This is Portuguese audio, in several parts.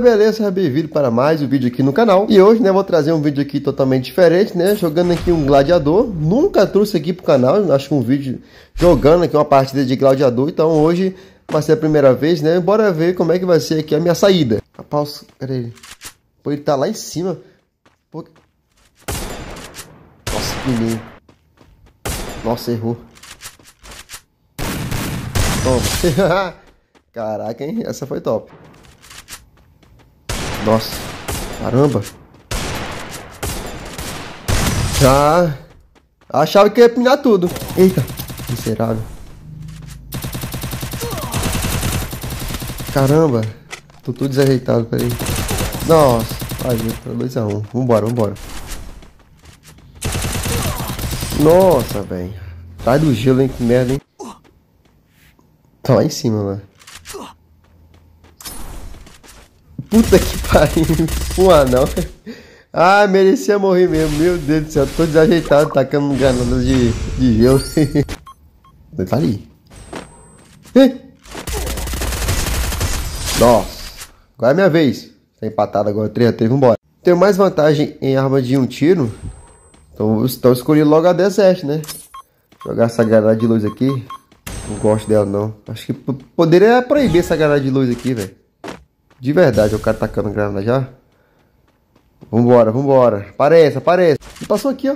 Fala beleza, bem-vindo para mais um vídeo aqui no canal. E hoje, né, vou trazer um vídeo aqui totalmente diferente, né, jogando aqui um gladiador. Nunca trouxe aqui pro canal, acho que um vídeo jogando aqui uma partida de gladiador. Então hoje vai ser a primeira vez, né, bora ver como é que vai ser aqui a minha saída. Rapaz, peraí, pô, ele tá lá em cima. Pô... Nossa, que lindo. Nossa, errou. Toma. Caraca, hein, essa foi top. Nossa, caramba. Já achava que ia pinar tudo. Eita, miserável. Caramba, tô tudo desajeitado, peraí. Nossa, vai, 2-1. Vambora, vambora. Nossa, velho. Sai do gelo, hein, que merda, hein. Tá lá em cima, mano. Puta que pariu, um anão. Ah, merecia morrer mesmo, meu Deus do céu, tô desajeitado, tacando granadas de gelo. Tá ali. Nossa, agora é minha vez. Tá empatado agora, 3-3, vambora. Tenho mais vantagem em arma de um tiro, então escolhi logo a D7, né? Jogar essa granada de luz aqui, não gosto dela não. Acho que poderia proibir essa granada de luz aqui, velho. De verdade, o cara tacando granada já. Vambora, vambora. Apareça, apareça. Ele passou aqui, ó.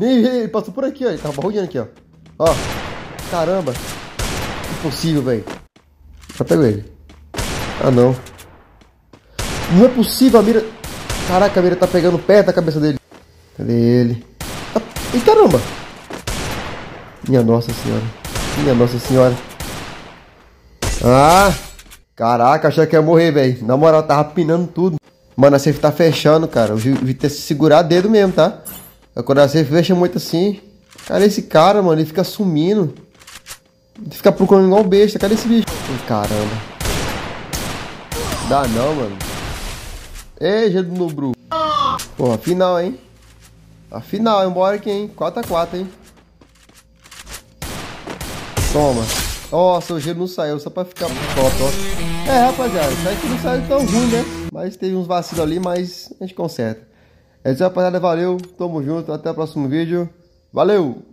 Ele passou por aqui, ó. Ele tava rodeando aqui, ó. Ó. Caramba. Impossível, velho. Só pegou ele. Ah, não. Não é possível, a mira... Caraca, a mira tá pegando perto da cabeça dele. Cadê ele? Ah, e caramba. Minha nossa senhora. Minha nossa senhora. Ah... Caraca, achei que ia morrer, velho. Na moral, tava pinando tudo. Mano, a safe tá fechando, cara. Eu vi ter que segurar dedo mesmo, tá? Quando a safe fecha muito assim... Cara, esse cara, mano, ele fica sumindo. Ele fica procurando igual besta. Cadê esse bicho? Caramba. Dá não, mano. Ei, jeito do nobru. Porra, final, hein? A final, embora aqui, hein? 4-4, hein? Toma. Nossa, o gelo não saiu, só pra ficar top, ó. É, rapaziada, só que não saiu tão ruim, né? Mas teve uns vacilos ali, mas a gente conserta. É isso, rapaziada, valeu, tamo junto, até o próximo vídeo. Valeu!